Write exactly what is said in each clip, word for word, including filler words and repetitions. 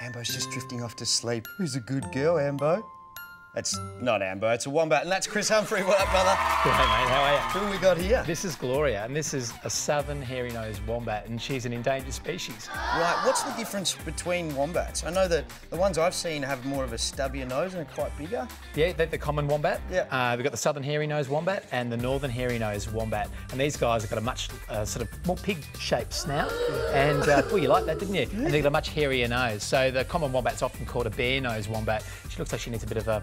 Ambo's just drifting off to sleep. Who's a good girl, Ambo? That's not Ambo, it's a wombat, and that's Chris Humfrey. What up, brother? Hey, mate, how are you? Who have we got here? This is Gloria, and this is a southern hairy-nosed wombat, and she's an endangered species. Right, what's the difference between wombats? I know that the ones I've seen have more of a stubbier nose and are quite bigger. Yeah, they're the common wombat. Yeah. Uh, we've got the southern hairy-nosed wombat and the northern hairy-nosed wombat, and these guys have got a much uh, sort of more pig-shaped snout, and, uh, well, you liked that, didn't you? Yeah. And they've got a much hairier nose, so the common wombat's often called a bare-nosed wombat. She looks like she needs a bit of a... a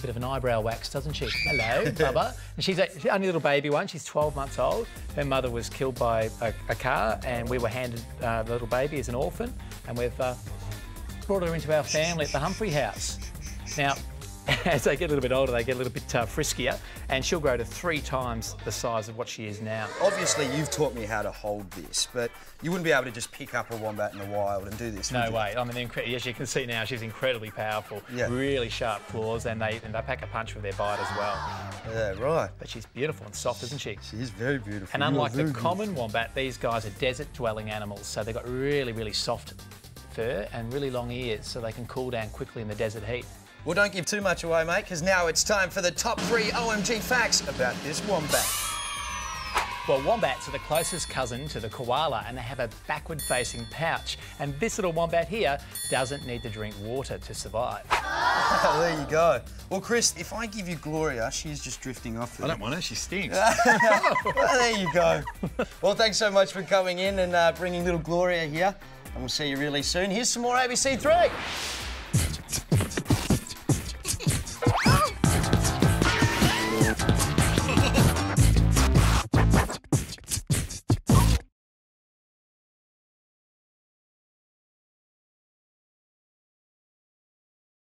bit of an eyebrow wax, doesn't she? Hello, Bubba. And she's a, the only little baby one. She's twelve months old. Her mother was killed by a, a car, and we were handed uh, the little baby as an orphan, and we've uh, brought her into our family at the Humfrey House. Now, as they get a little bit older, they get a little bit uh, friskier, and she'll grow to three times the size of what she is now. Obviously, you've taught me how to hold this, but you wouldn't be able to just pick up a wombat in the wild and do this, would you? No way. I mean, as you can see now, she's incredibly powerful, yeah. Really sharp claws, and they and they pack a punch with their bite as well. Yeah, right. But she's beautiful and soft, isn't she? She is very beautiful. And unlike the common wombat, these guys are desert-dwelling animals, so they've got really, really soft fur and really long ears, so they can cool down quickly in the desert heat. Well, don't give too much away, mate, because now it's time for the top three O M G facts about this wombat. Well, wombats are the closest cousin to the koala, and they have a backward-facing pouch. And this little wombat here doesn't need to drink water to survive. There you go. Well, Chris, if I give you Gloria, she's just drifting off. I don't want her. She stinks. Well, there you go. Well, thanks so much for coming in and uh, bringing little Gloria here. And we'll see you really soon. Here's some more A B C three.